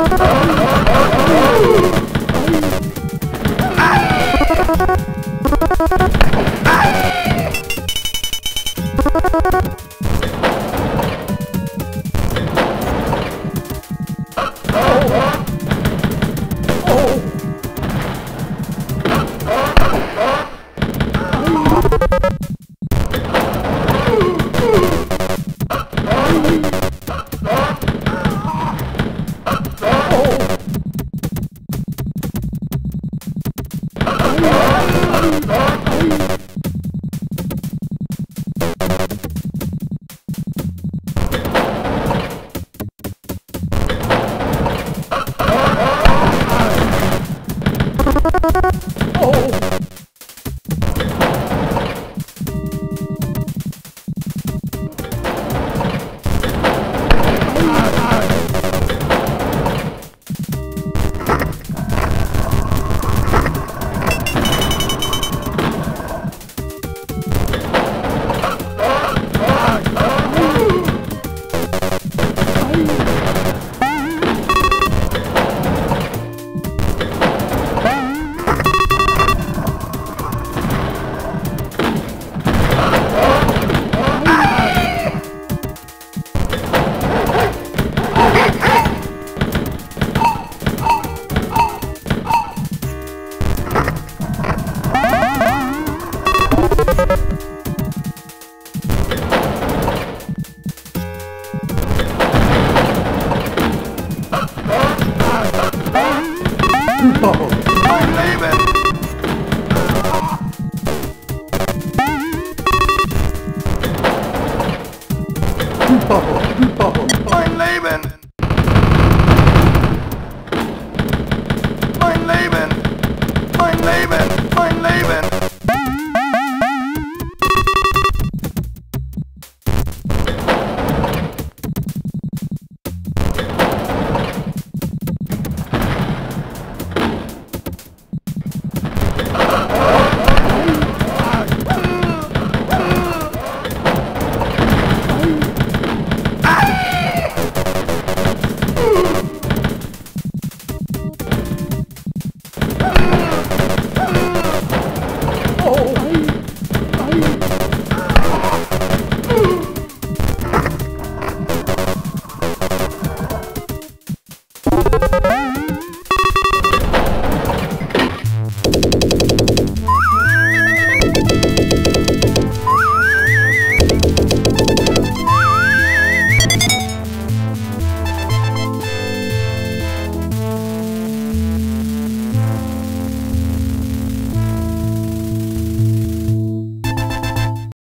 Oh,